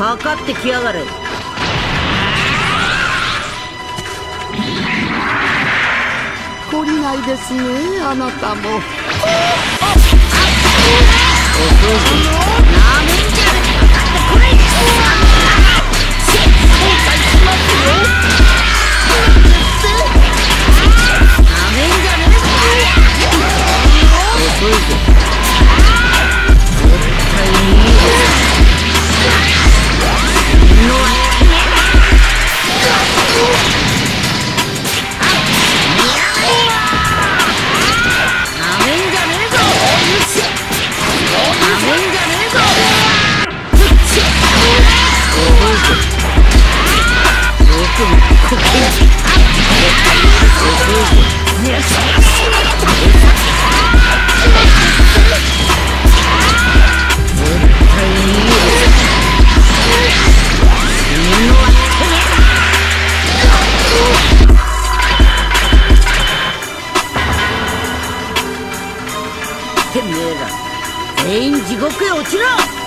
かかってきやがる。懲りないですね、あなたも。てめえら全員地獄へ落ちろ！